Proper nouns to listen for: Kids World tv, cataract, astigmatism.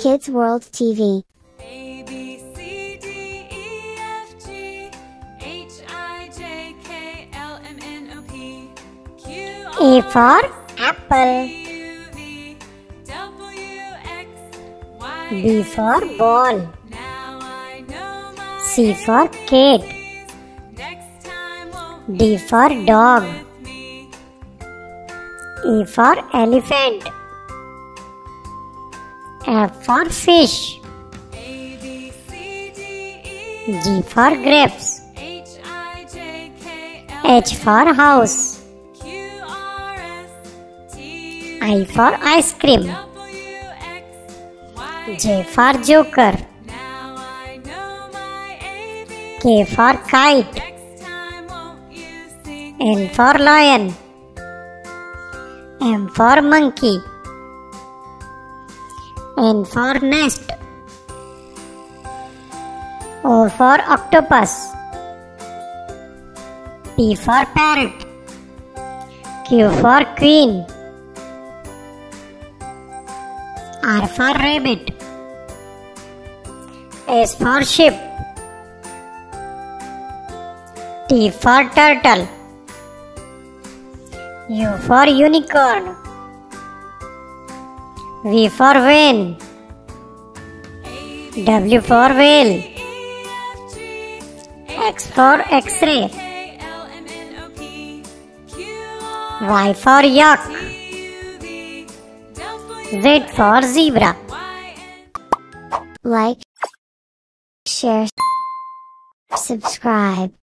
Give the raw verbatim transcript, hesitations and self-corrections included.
Kids World T V. A, B, C, D, E, F, G, H, I, J, K, L, M, N, O, P, Q, R, A for apple, U, V, W, X, Y, B for ball, now I know my C for kid, next time won't D for dog, E for elephant, F for fish, A, B, C, D, E, G for grapes, H, I, J, K, L, H for house, Q, R, S, T, U, I for ice cream, W, X, Y, J for joker, now I know my A, B, K for kite, next time won't you see, L for lion, M for monkey, N for nest, O for octopus, P for parrot, Q for queen, R for rabbit, S for ship, T for turtle, U for unicorn, V for whale, W for whale, X for x-ray, Y for yak, Z for zebra. Like, share, subscribe.